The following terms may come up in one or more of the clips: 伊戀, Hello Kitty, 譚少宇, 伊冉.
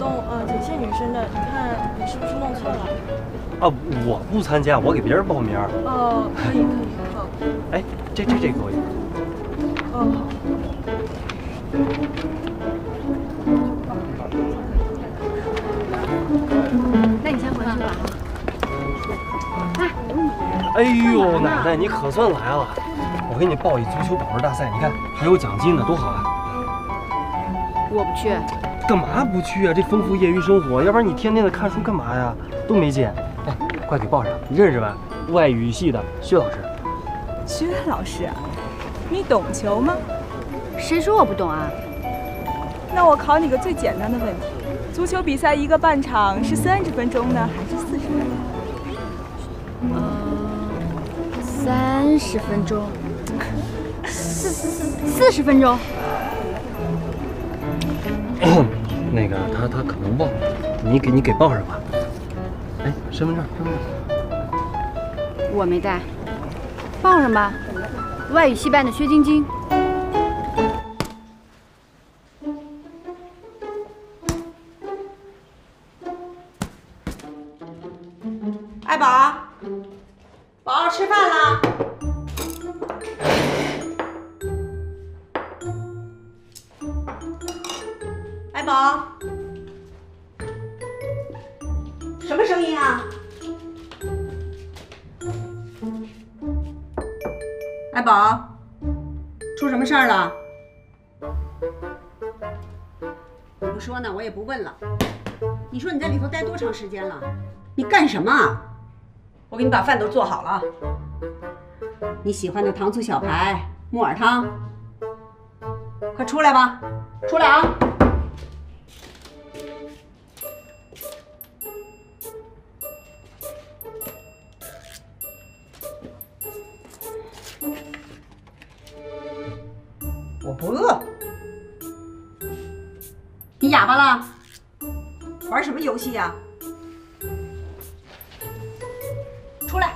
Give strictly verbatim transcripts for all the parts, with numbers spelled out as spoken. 动呃仅限女生的，你看你是不是弄错了？啊，我不参加，我给别人报名。哦，可以可以，好。哎，这这这个我也。哦，好。那你先回去吧。哎，哎呦，奶奶你可算来了！我给你报一足球宝石大赛，你看还有奖金呢，多好啊！我不去。 干嘛不去啊？这丰富业余生活，要不然你天天的看书干嘛呀？都没劲。哎，快给报上，你认识吧？外语系的薛老师。薛老师啊，你懂球吗？谁说我不懂啊？那我考你个最简单的问题：足球比赛一个半场是三十分钟呢，还是四十分钟？呃，三十分钟。四四十分钟。那个他他可能忘了，你给你给报上吧。哎，身份证，身份证，我没带，报上吧。外语系办的薛晶晶。爱宝，宝吃饭啦。 爱宝，什么声音啊？爱宝，出什么事儿了？不说呢，我也不问了。你说你在里头待多长时间了？你干什么？我给你把饭都做好了。你喜欢的糖醋小排、木耳汤，快出来吧，出来啊！ 我不饿，你哑巴了？玩什么游戏呀？出来！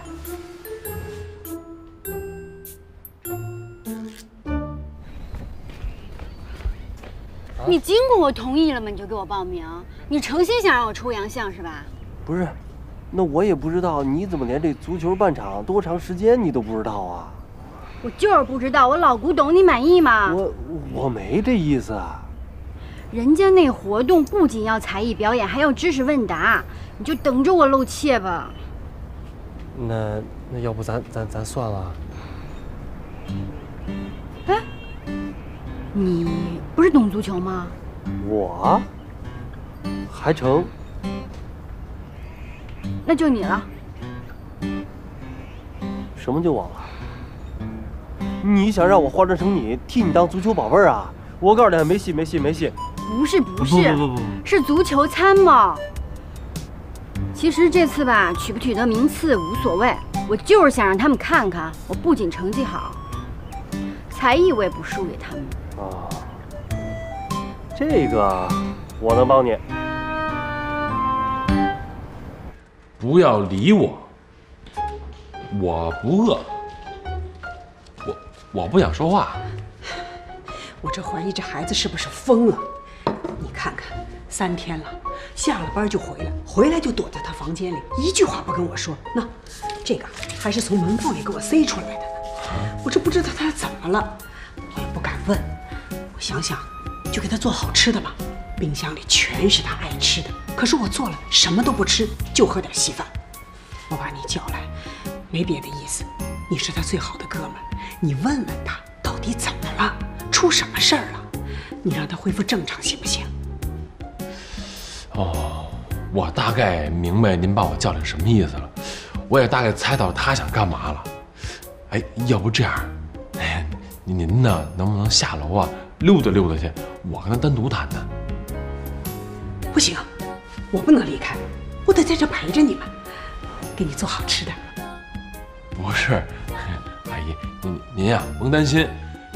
你经过我同意了吗？你就给我报名？你诚心想让我出洋相是吧？不是，那我也不知道，你怎么连这足球半场多长时间你都不知道啊？ 我就是不知道，我老古董，你满意吗？我我没这意思啊。人家那活动不仅要才艺表演，还要知识问答，你就等着我露怯吧。那那要不咱咱咱算了。哎，你不是懂足球吗？我还成。那就你了。什么就我了？ 你想让我化妆成你，替你当足球宝贝儿啊？我告诉你，没戏，没戏，没戏！不是不是不不不不，是足球参谋。其实这次吧，取不取得名次无所谓，我就是想让他们看看，我不仅成绩好，才艺我也不输给他们。哦，这个我能帮你。不要理我，我不饿。 我不想说话，我这怀疑这孩子是不是疯了？你看看，三天了，下了班就回来，回来就躲在他房间里，一句话不跟我说。那这个还是从门缝里给我塞出来的呢。我这不知道他怎么了，我也不敢问。我想想，就给他做好吃的吧，冰箱里全是他爱吃的。可是我做了什么都不吃，就喝点稀饭。我把你叫来，没别的意思，你是他最好的哥们儿。 你问问他到底怎么了，出什么事儿了？你让他恢复正常行不行？哦，我大概明白您把我叫来什么意思了，我也大概猜到他想干嘛了。哎，要不这样，哎，您呢能不能下楼啊溜达溜达去？我跟他单独谈谈。不行，我不能离开，我得在这陪着你们，给你做好吃的。不是。 阿姨，您您呀、啊，甭担心，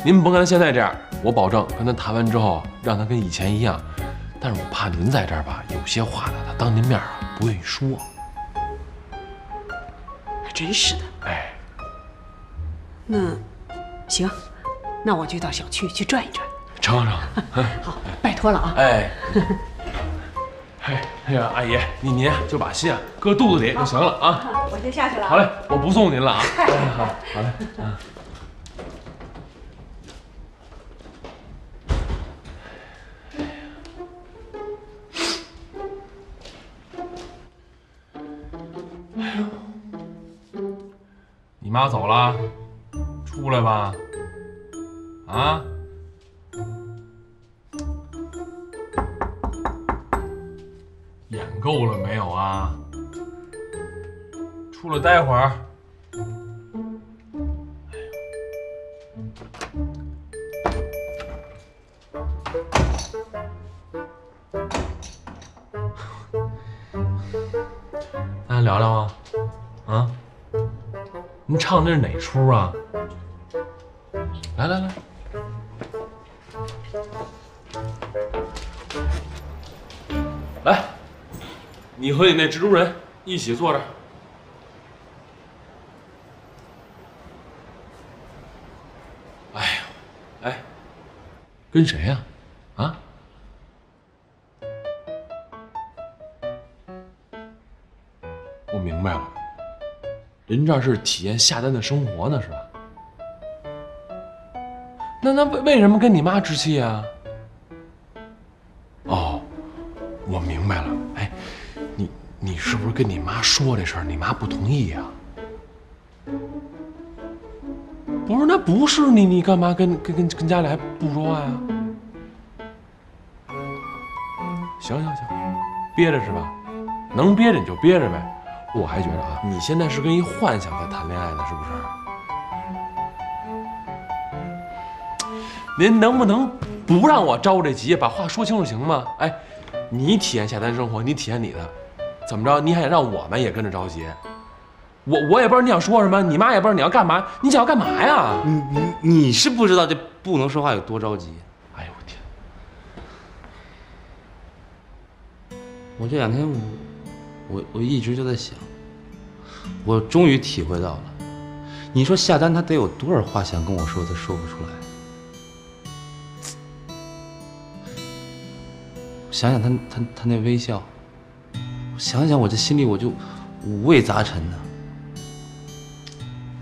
您甭看他现在这样，我保证跟他谈完之后，让他跟以前一样。但是我怕您在这儿吧，有些话呢，他当您面啊不愿意说。还真是的。哎，那行，那我就到小区去转一转。成成，好，拜托了啊。哎。哎，那个阿姨，你您就把信啊搁肚子里就行了啊。我先下去了。好嘞，我不送您了啊。好，好嘞，嗯。 你妈走了，出来吧，啊？演够了没有啊？出来待会儿。大家聊聊啊，啊？ 您唱的是哪出啊？来来来，来，你和你那蜘蛛人一起坐这儿。哎呦，哎，跟谁呀？啊？我明白了。 人这是体验下单的生活呢，是吧？那那为为什么跟你妈置气啊？哦，我明白了。哎，你你是不是跟你妈说这事儿，你妈不同意呀？不是，那不是你，你干嘛跟跟跟跟家里还不说话呀？行行行，憋着是吧？能憋着你就憋着呗。 我还觉得啊，你现在是跟一幻想在谈恋爱呢，是不是？您能不能不让我着这急，把话说清楚行吗？哎，你体验下单生活，你体验你的，怎么着？你还想让我们也跟着着急？我我也不知道你想说什么，你妈也不知道你要干嘛，你想要干嘛呀？你你你是不知道这不能说话有多着急。哎呦我天！我这两天我。 我我一直就在想，我终于体会到了，你说下单他得有多少话想跟我说，他说不出来。想想他他他那微笑，想想我这心里我就五味杂陈呢。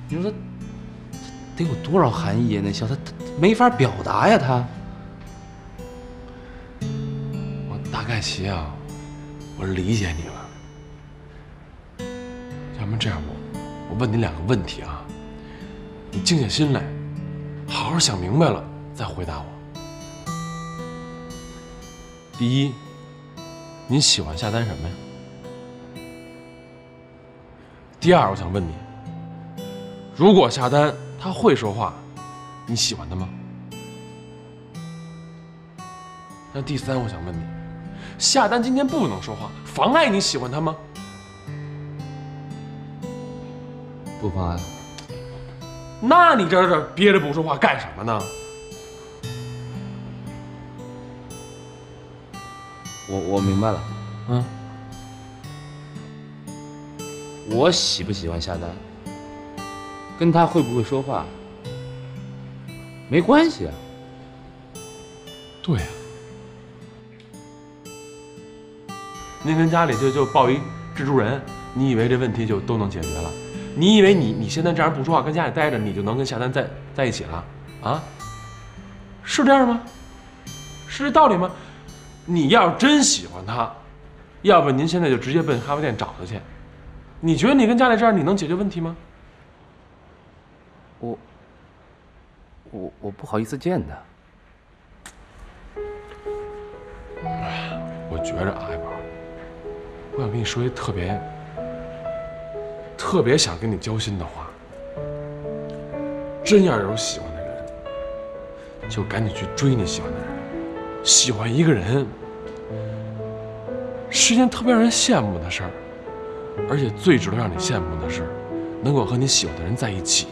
你说他得有多少含义呀？那笑他他没法表达呀，他。我大概齐啊，我理解你了。 咱们这样，我我问你两个问题啊，你静下心来，好好想明白了再回答我。第一，您喜欢下单什么呀？第二，我想问你，如果下单他会说话，你喜欢他吗？那第三，我想问你，下单今天不能说话，妨碍你喜欢他吗？ 不妨碍。那你这这憋着不说话干什么呢？我我明白了，嗯，我喜不喜欢下单，跟他会不会说话没关系啊。对呀、啊，您跟家里就就抱一蜘蛛人，你以为这问题就都能解决了？ 你以为你你现在这样不说话，跟家里待着，你就能跟下单在在一起了啊？是这样吗？是这道理吗？你要是真喜欢他，要不您现在就直接奔咖啡店找他去。你觉得你跟家里这样，你能解决问题吗？我我我不好意思见他。我觉着啊，一宝，我想跟你说一特别。 特别想跟你交心的话，真要有喜欢的人，就赶紧去追你喜欢的人。喜欢一个人是一件特别让人羡慕的事儿，而且最值得让你羡慕的是，能够和你喜欢的人在一起。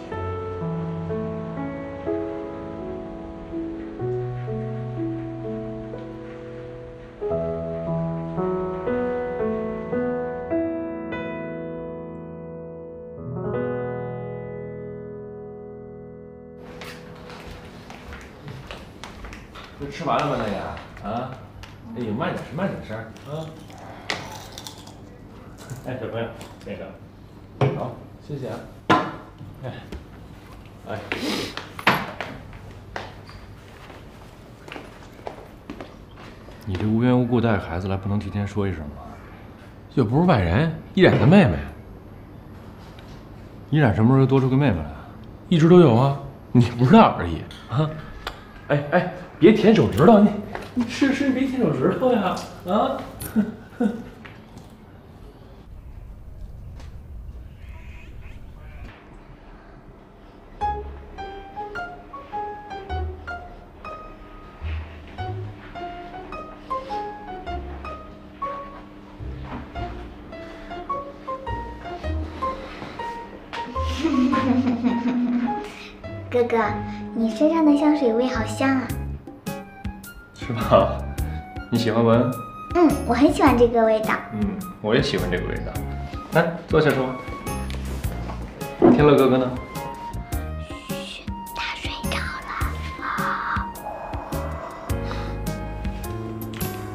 吃完了吗？那个啊，哎，慢点吃，慢点吃啊。哎，小朋友，那个，好，谢谢啊。哎，哎，你这无缘无故带着孩子来，不能提前说一声吗？又不是外人，依冉的妹妹。依冉什么时候多出个妹妹来？一直都有啊，你不知道而已啊。哎哎，别舔手指头，你你吃吃别舔手指头呀啊！ 哥哥，你身上的香水味好香啊！是吧？你喜欢闻？嗯，我很喜欢这个味道。嗯，我也喜欢这个味道。来，坐下说。天乐哥哥呢？嘘，他睡着了。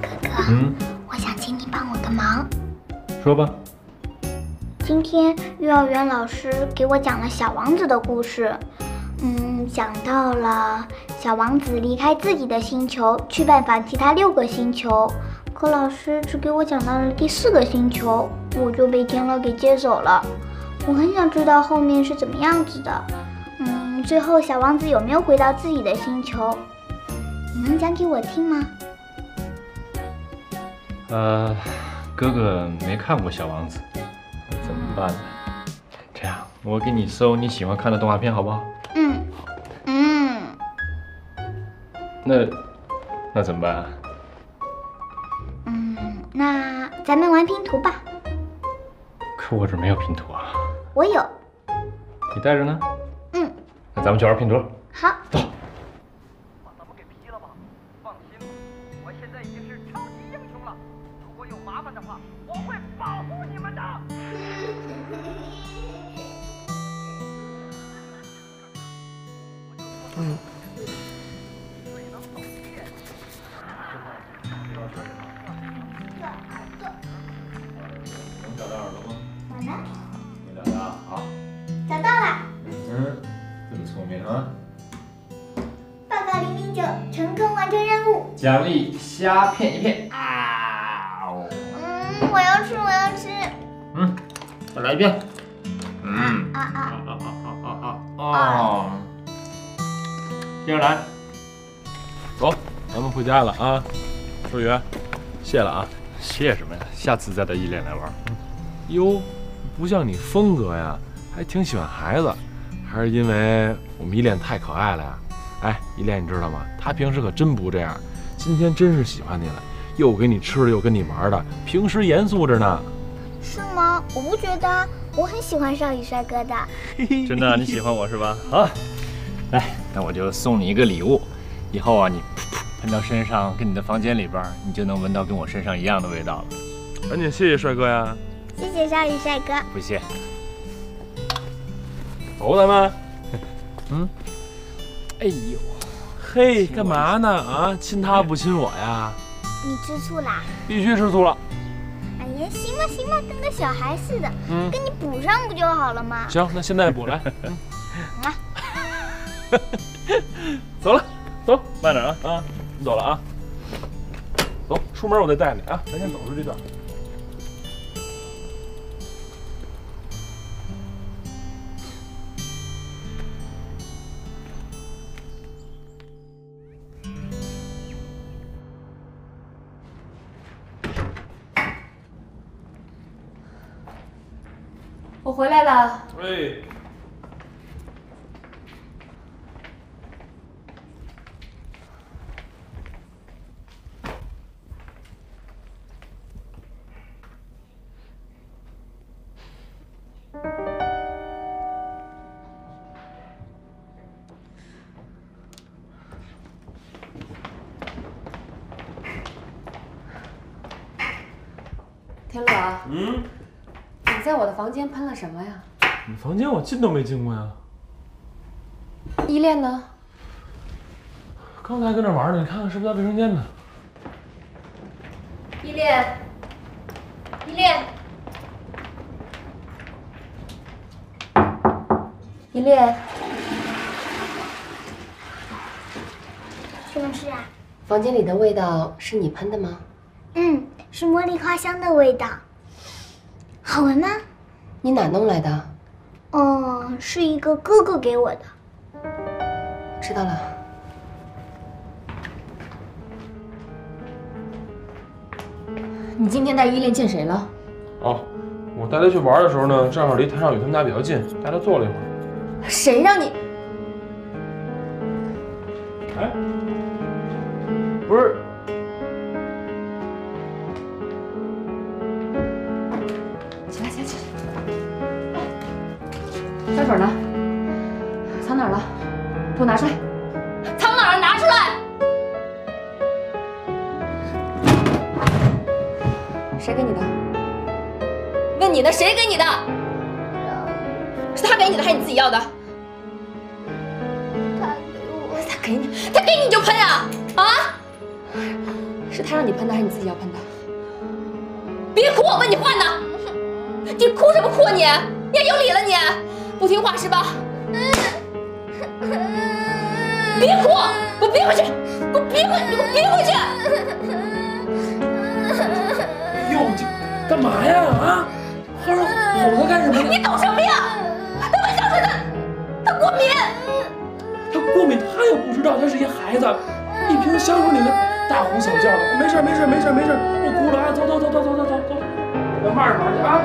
哥哥，嗯，我想请你帮我个忙。说吧。今天幼儿园老师给我讲了《小王子》的故事。 嗯，讲到了小王子离开自己的星球去拜访其他六个星球，可老师只给我讲到了第四个星球，我就被天乐给接走了。我很想知道后面是怎么样子的。嗯，最后小王子有没有回到自己的星球？你能讲给我听吗？呃，哥哥没看过《小王子》，怎么办呢？这样，我给你搜你喜欢看的动画片，好不好？ 嗯嗯，那那怎么办啊？嗯，那咱们玩拼图吧。可我这没有拼图啊。我有。你带着呢？嗯。那咱们去玩拼图。好。走。把咱们给批了吧。放心，我现在已经是超级英雄了。如果有麻烦的话，我会保护你们的。嗯，能找到耳朵吗？找到。没找到，好。找到了。嗯，这么聪明啊！报告零零九，成功完成任务。奖励虾片一片。啊！嗯，我要吃，我要吃。嗯，再来一遍。嗯。啊啊啊啊啊啊啊！ 接着来，走，咱们回家了啊！周宇，谢了啊！谢什么呀？下次再带依恋来玩。哟，不像你风格呀，还挺喜欢孩子，还是因为我们依恋太可爱了呀？哎，依恋，你知道吗？她平时可真不这样，今天真是喜欢你了，又给你吃的，又跟你玩的，平时严肃着呢。是吗？我不觉得，我很喜欢少宇帅哥的。真的，你喜欢我是吧？啊。 来，那我就送你一个礼物。以后啊，你噗噗喷到身上，跟你的房间里边，你就能闻到跟我身上一样的味道了。赶紧谢谢帅哥呀！谢谢少宇帅哥。不谢。走，咱们。嗯。哎呦，嘿，干嘛呢？啊，亲他不亲我呀？你吃醋啦？必须吃醋了。哎呀，行吧行吧，跟个小孩似的。嗯。给你补上不就好了吗？行，那现在补来。嗯。 走了，走，慢点啊啊！你走了啊，走，出门我再带你啊，咱先走出这段。我回来了。喂。 天乐，嗯，你在我的房间喷了什么呀？你房间我进都没进过呀。依恋呢？刚才跟那玩呢，你看看是不是在卫生间呢？依恋，依恋，一粒。什么事啊？房间里的味道是你喷的吗？嗯，是茉莉花香的味道。好闻吗？你哪弄来的？哦，是一个哥哥给我的。知道了。 你今天带依恋见谁了？哦，我带他去玩的时候呢，正好离谭少宇他们家比较近，带他坐了一会儿。谁让你？哎，不是，起来起来起来！香水呢？藏哪儿了？给我拿出来！ 谁给你的？问你呢，谁给你的？是他给你的还是你自己要的？他给我，他给你，他给你就喷啊啊！是他让你喷的还是你自己要喷的？别哭，我问你话呢！你哭什么哭啊你？你还有理了你？不听话是吧？别哭，给我憋回去，给我憋回，给我憋回去！ 哟，这干嘛呀？啊，喝着吼他干什么？你懂什么呀？他闻香水他他过敏，他过敏，他又不知道他是一孩子，一瓶香水里的大呼小叫的，没事没事没事没事，不哭了啊！走走走走走走走走，咱慢点玩去啊！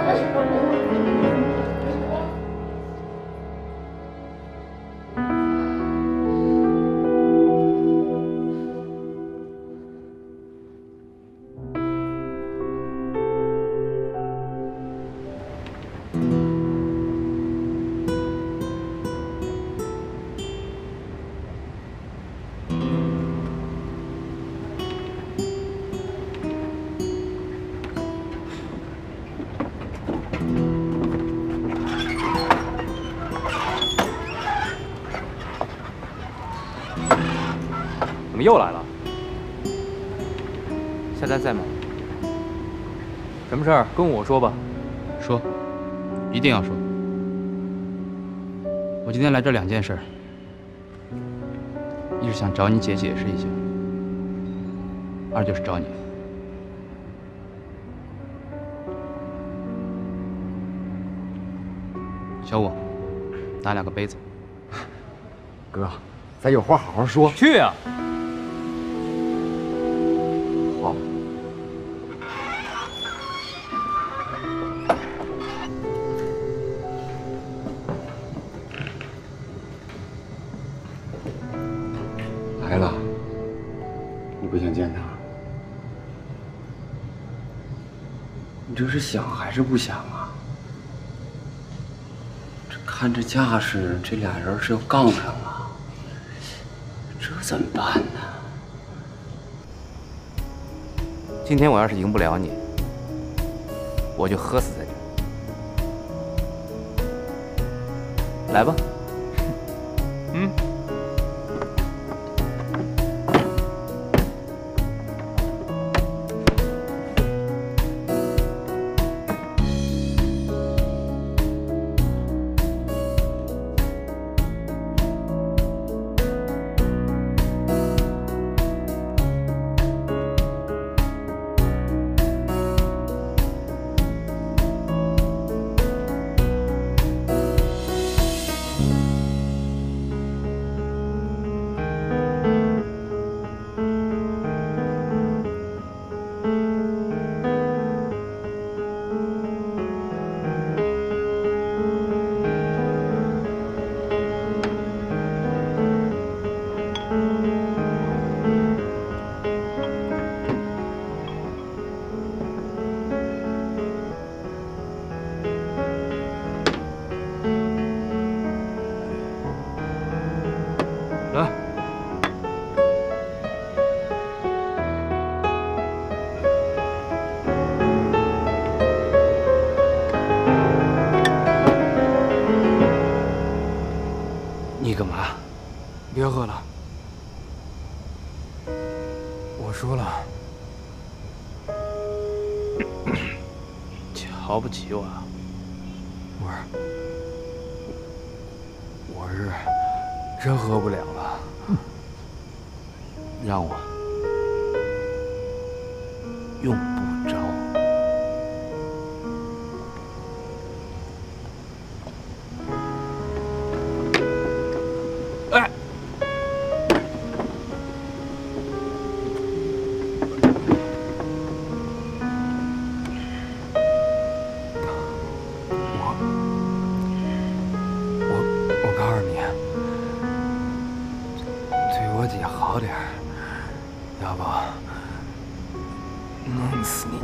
怎么又来了？夏丹在吗？什么事儿跟我说吧。说，一定要说。我今天来这两件事，一是想找你姐解释一下，二就是找你。小五，拿两个杯子。哥，咱有话好好说。去啊！ 来了，你不想见他？你这是想还是不想啊？这看这架势，这俩人是要杠上了，这怎么办呢？今天我要是赢不了你，我就喝死在这。来吧，嗯。 别喝了，我输了，瞧不起我啊？不是，我是真喝不了了，让我用不着。哎，我我我告诉你，对我姐好点儿，要不。 弄死你！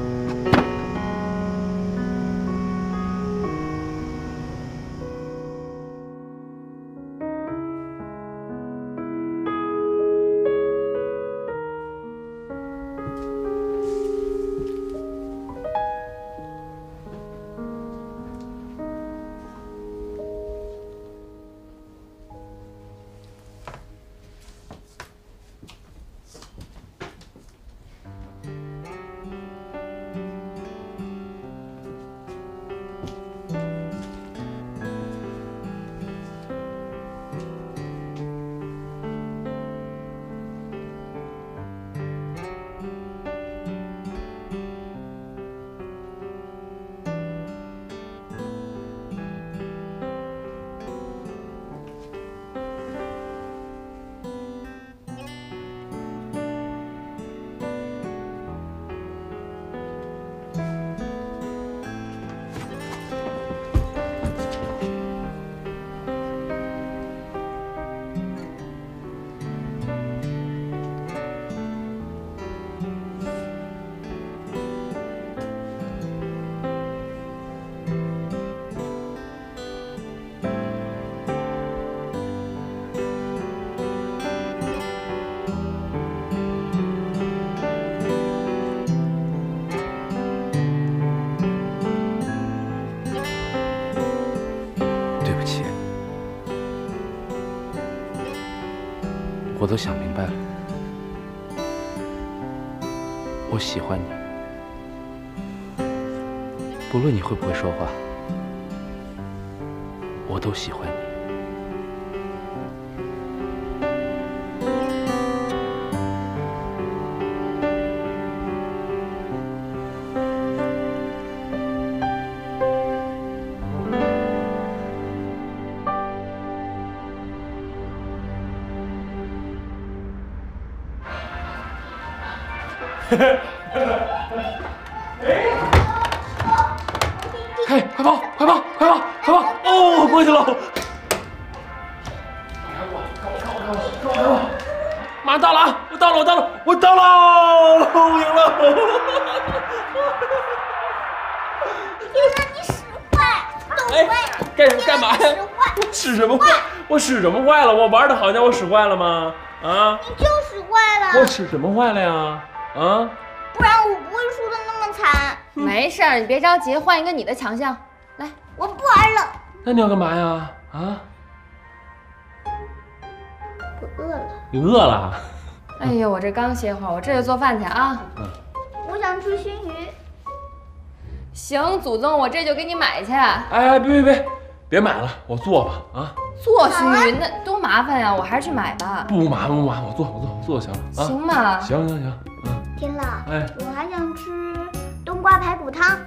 我都想明白了，我喜欢你，不论你会不会说话，我都喜欢你。 哎，快跑！快跑！快跑！快跑！哦，过去了！马上到了啊！我到了！我到了！我到了！我赢了！你让你使坏，干什么？干嘛呀？我使什么坏？我使什么坏了？我玩的好像我使坏了吗？啊？你就使坏了。我使什么坏了呀？ 啊！不然我不会输的那么惨。没事儿，你别着急，换一个你的强项。来，我不玩了。那你要干嘛呀？啊！我饿了。你饿了？哎呦，我这刚歇会儿，我这就做饭去啊。嗯。我想吃熏鱼。行，祖宗，我这就给你买去。哎哎，别别别，别买了，我做吧。啊。做熏鱼那多麻烦呀，我还是去买吧。不麻烦不麻烦，我做我做我做就行了。行嘛。行行行。 天乐，哎，我还想吃冬瓜排骨汤。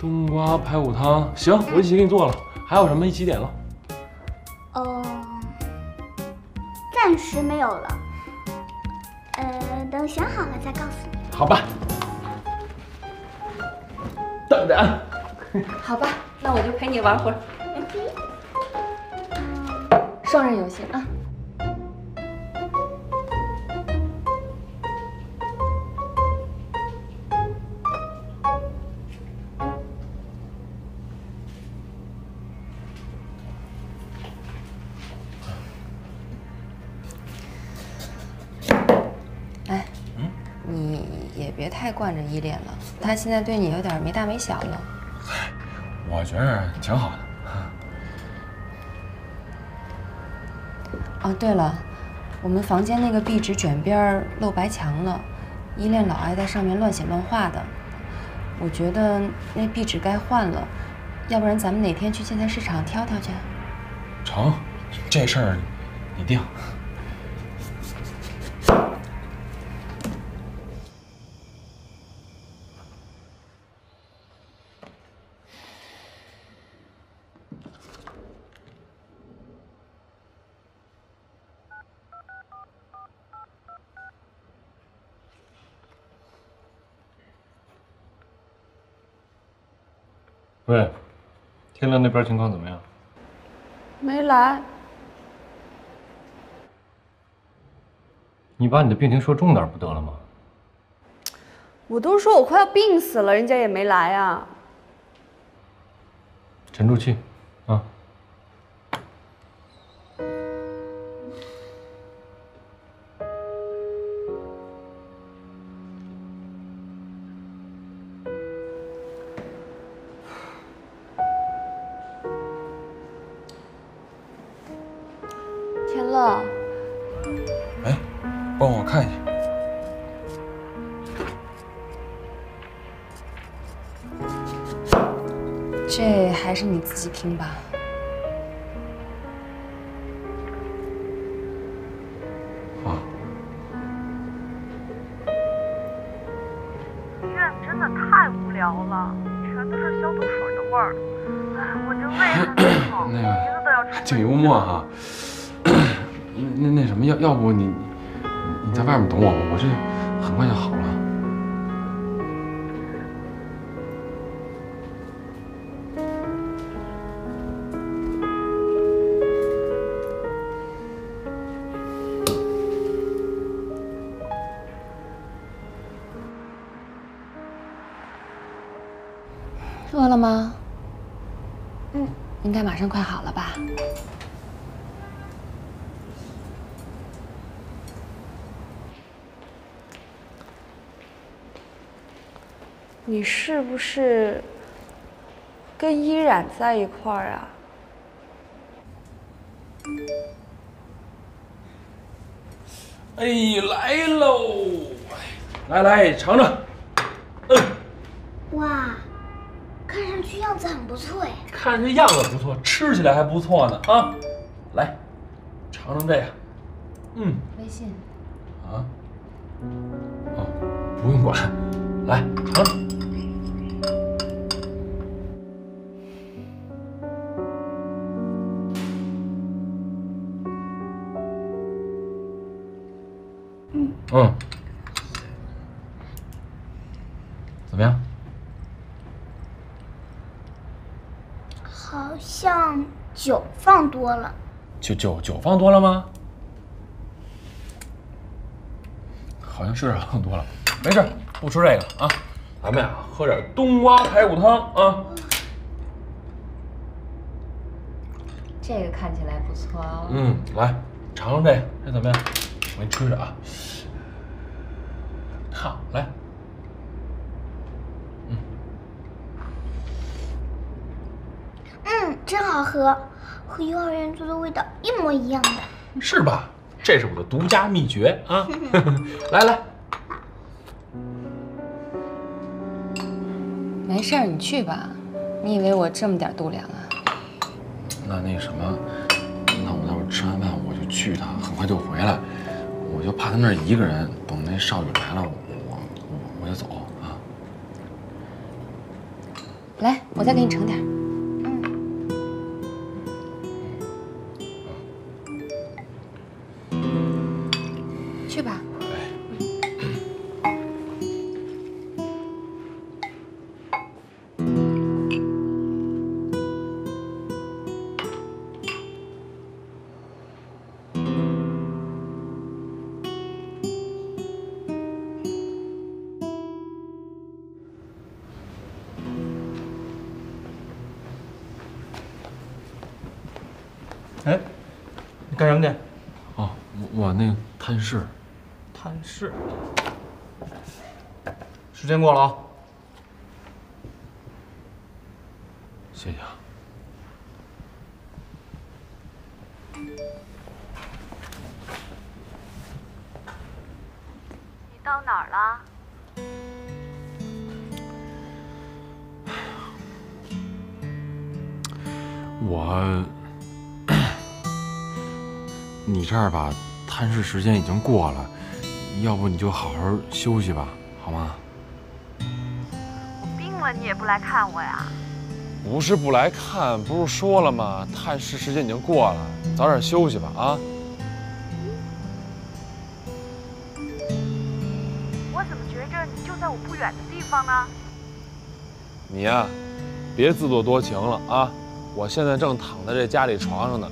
冬瓜排骨汤，行，我一起给你做了。还有什么一起点了？哦，暂时没有了。呃，等想好了再告诉你。好吧。等着啊。好吧，那我就陪你玩会儿。双人游戏啊。 惯着依恋了，他现在对你有点没大没小了。我觉着挺好的。哦，对了，我们房间那个壁纸卷边露白墙了，依恋老爱在上面乱写乱画的。我觉得那壁纸该换了，要不然咱们哪天去建材市场挑挑去？成，这事儿你定。 喂，天亮那边情况怎么样？没来。你把你的病情说重点不得了吗？我都说我快要病死了，人家也没来啊。沉住气，啊。自己拼吧。啊！医院真的太无聊了，全都是消毒水的味儿，我这胃都没好，鼻子都要出。挺幽默哈。那那什么，要要不你你在外面等我吧，我这很快就好了。 饿了吗？嗯，应该马上快好了吧？你是不是跟依然在一块儿啊？哎，来喽！来来，尝尝。嗯、哇！ 看上去样子很不错哎，看这样子不错，吃起来还不错呢啊！来，尝尝这个，嗯，微信啊，啊，不用管，来尝尝。嗯嗯，怎么样？ 好像酒放多了，酒酒酒放多了吗？好像是放多了，没事，不吃这个啊。咱们呀，喝点冬瓜排骨汤啊。这个看起来不错哦。嗯，来尝尝这个，这怎么样？我给你吃着啊。烫，来。 真好喝，和幼儿园做的味道一模一样的，是吧？这是我的独家秘诀啊！来来，没事儿，你去吧。你以为我这么点度量啊？那那什么，那我待会儿吃完饭我就去一趟，很快就回来。我就怕他那儿一个人，等那少女来了，我我我就走啊。来，我再给你盛点。 去吧。哎，你干什么去？哦，我我那个探视。 但是，时间过了啊！谢谢啊。你到哪儿了？我你这儿吧，探视时间已经过了，要不你就好好休息吧，好吗？我病了你也不来看我呀？不是不来看，不是说了吗？探视时间已经过了，早点休息吧，啊？我怎么觉着你就在我不远的地方呢？你呀，别自作多情了啊！我现在正躺在这家里床上呢。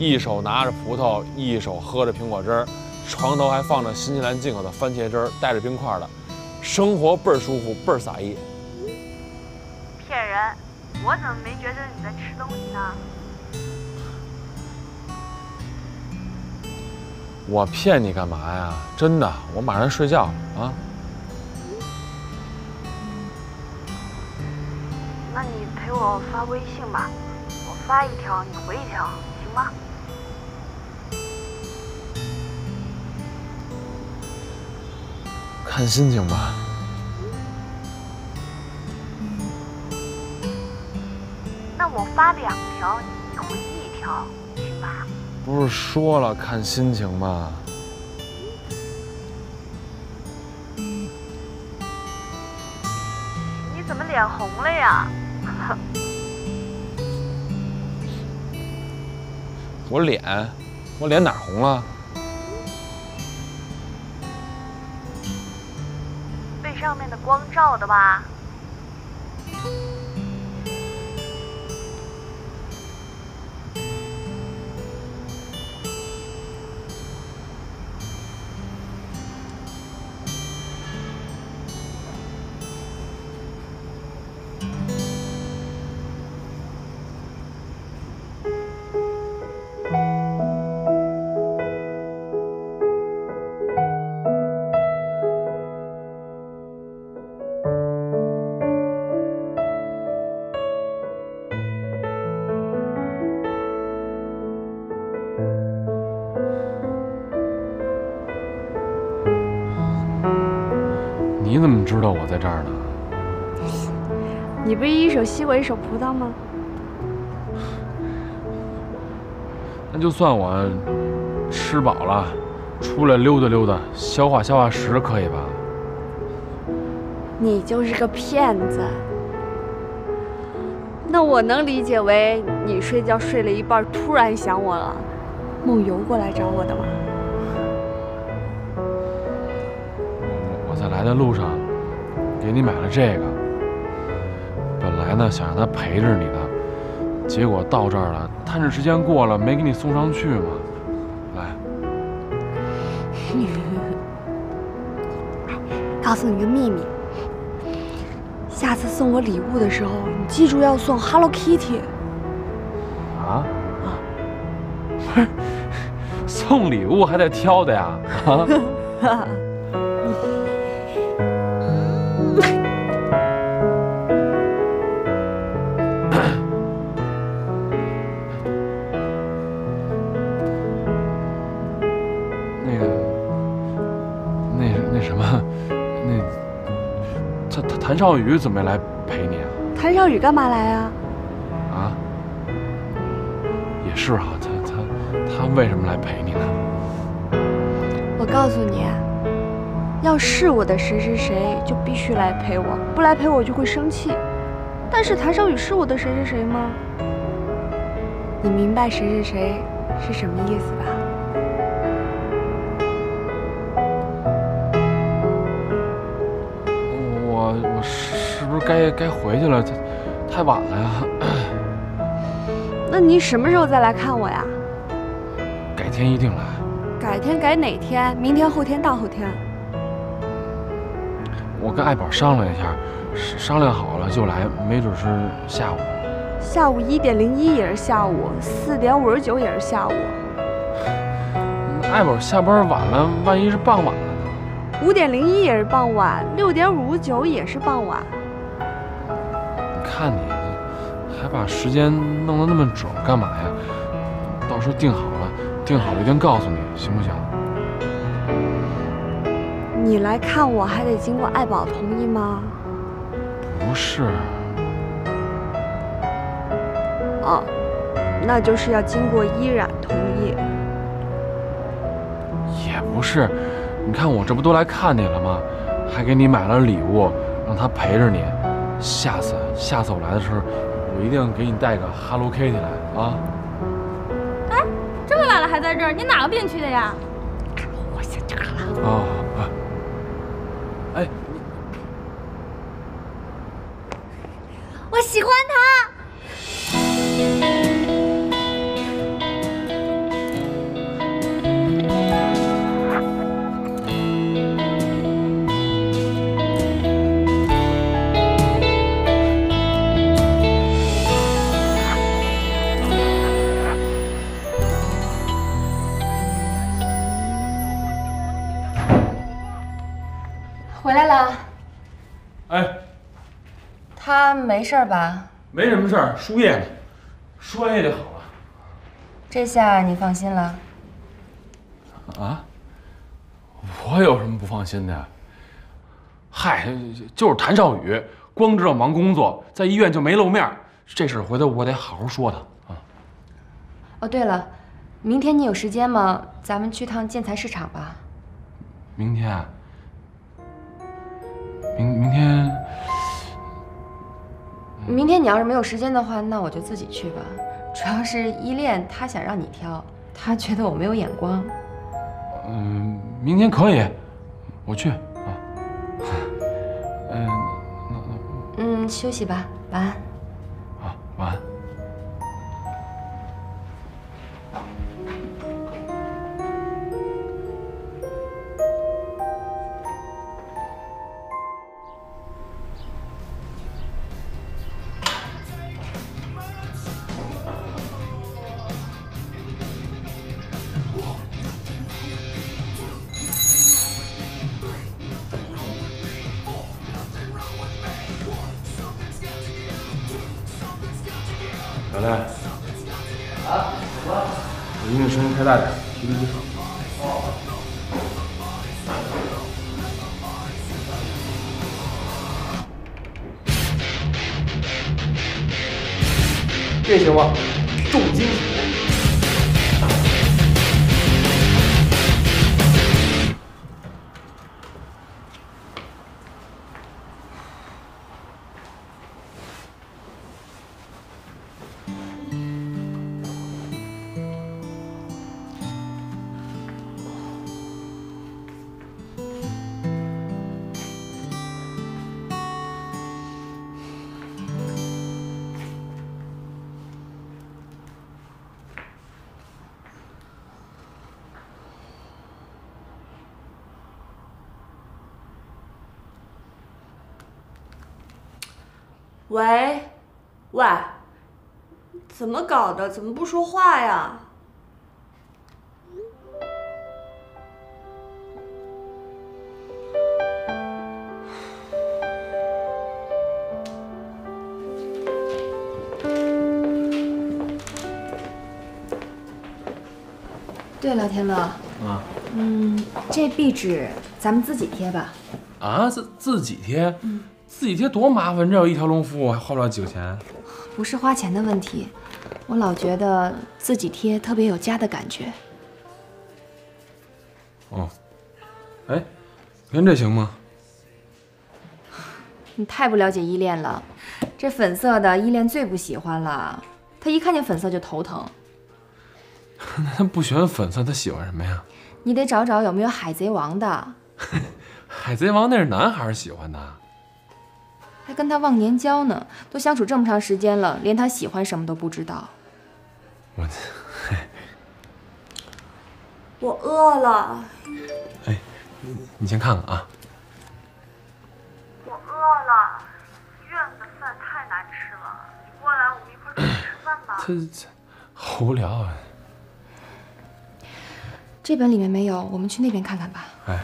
一手拿着葡萄，一手喝着苹果汁儿，床头还放着新西兰进口的番茄汁儿，带着冰块的，生活倍儿舒服，倍儿洒意。骗人！我怎么没觉着你在吃东西呢？我骗你干嘛呀？真的，我马上睡觉了啊。那你陪我发微信吧，我发一条，你回一条，行吗？看心情吧。那我发两条，你回一条，行吧？不是说了看心情吗？你怎么脸红了呀？我脸，我脸哪红了？上面的光照的吧？你怎么知道我在这儿呢？你不是一手西瓜一手葡萄吗？那就算我吃饱了，出来溜达溜达，消化消化食，可以吧？你就是个骗子。那我能理解为你睡觉睡了一半，突然想我了，梦游过来找我的吗？来的路上，给你买了这个。本来呢想让他陪着你的，结果到这儿了，探视时间过了，没给你送上去嘛。来，告诉你个秘密，下次送我礼物的时候，你记住要送 Hello Kitty。啊？啊？不是，送礼物还得挑的呀？啊？谭少宇怎么没来陪你啊？谭少宇干嘛来啊？啊？也是哈、啊，他他他为什么来陪你呢？我告诉你，要是我的谁谁谁就必须来陪我，不来陪我就会生气。但是谭少宇是我的谁谁谁吗？你明白谁谁谁是什么意思吧？我是不是该该回去了？太晚了呀！那您什么时候再来看我呀？改天一定来。改天改哪天？明天、后天、大后天。我跟爱宝商量一下，商量好了就来，没准是下午。下午一点零一也是下午，四点五十九也是下午。爱宝下班晚了，万一是傍晚。五点零一也是傍晚，六点五十九也是傍晚。你看你，还把时间弄得那么准干嘛呀？到时候定好了，定好了一定告诉你，行不行？你来看我还得经过爱宝同意吗？不是。哦，那就是要经过依冉同意。不是，你看我这不都来看你了吗？还给你买了礼物，让他陪着你。下次下次我来的时候，我一定给你带个 Hello Kitty 来啊！哎，这么晚了还在这儿，你哪个病区的呀？我先炸了。哦，哎，哎，我喜欢他。 回来了，哎，他没事吧？没什么事儿，输液呢，输完液就好了。这下你放心了？啊？我有什么不放心的呀？嗨，就是谭少宇，光知道忙工作，在医院就没露面。这事回头我得好好说他啊。哦，对了，明天你有时间吗？咱们去趟建材市场吧。明天啊？ 明明天，明天你要是没有时间的话，那我就自己去吧。主要是依恋他想让你挑，他觉得我没有眼光。嗯，明天可以，我去啊。嗯，嗯，休息吧，晚安。好，晚安。 小戴，啊，怎么了？我音乐声音开大点，提不起。哦。这行吗？重金属。喂，喂，怎么搞的？怎么不说话呀？对了，天乐，啊，嗯，这壁纸咱们自己贴吧。啊，自自己贴？嗯。 自己贴多麻烦，这有一条龙服务还花不了几个钱。不是花钱的问题，我老觉得自己贴特别有家的感觉。哦，哎，你看这行吗？你太不了解依恋了，这粉色的依恋最不喜欢了，他一看见粉色就头疼。那他不喜欢粉色，他喜欢什么呀？你得找找有没有海贼王的。海贼王那是男孩喜欢的。 还跟他忘年交呢，都相处这么长时间了，连他喜欢什么都不知道。我，我饿了。哎，你先看看啊。我饿了，医院的饭太难吃了。你过来，我们一块儿去吃饭吧。这这，好无聊啊。这本里面没有，我们去那边看看吧。哎。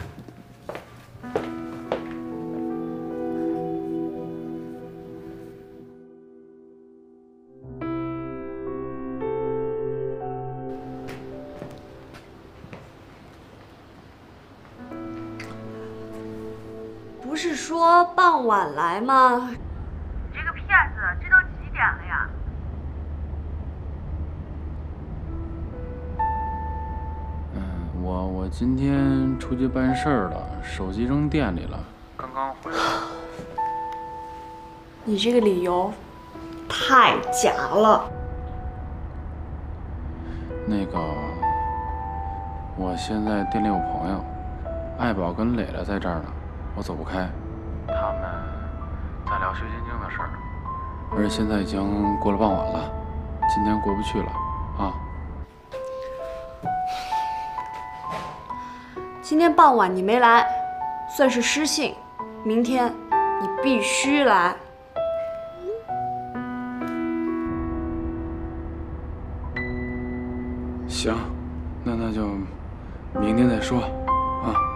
不是说傍晚来吗？你这个骗子，这都几点了呀？嗯，我我我今天出去办事儿了，手机扔店里了，刚刚回来。你这个理由太假了。那个，我现在店里有朋友，爱宝跟蕾蕾在这儿呢，我走不开。他们在聊学心经的事儿，而且现在已经过了傍晚了，今天过不去了啊。 今天傍晚你没来，算是失信。明天你必须来。行，那那就明天再说，啊。